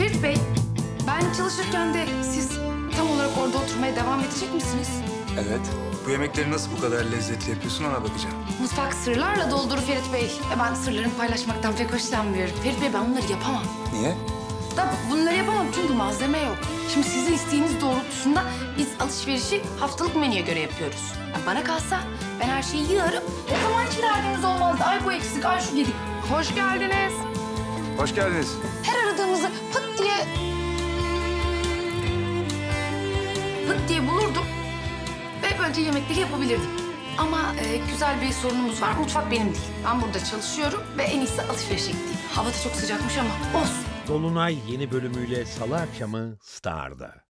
Ferit Bey, ben çalışırken de siz tam olarak orada oturmaya devam edecek misiniz? Evet. Bu yemekleri nasıl bu kadar lezzetli yapıyorsun ona bakacağım. Mutfak sırlarla doldur Ferit Bey. Ben sırlarımı paylaşmaktan pek hoşlanmıyorum. Ferit Bey, ben bunları yapamam. Niye? Da bunları yapamam çünkü malzeme yok. Şimdi sizin isteğiniz doğrultusunda biz alışverişi haftalık menüye göre yapıyoruz. Yani bana kalsa ben her şeyi yığarım. O zaman hiç derdimiz olmazdı. Ay bu eksik, ay şu yedik. Hoş geldiniz. Hoş geldiniz. Her aradığımızı pıt diye bulurdum ve böylece yemekleri yapabilirdim. Ama güzel bir sorunumuz var. Mutfak benim değil. Ben burada çalışıyorum ve en iyisi alışverişe gideyim. Hava da çok sıcakmış ama olsun. Dolunay yeni bölümüyle Salı akşamı Star'da.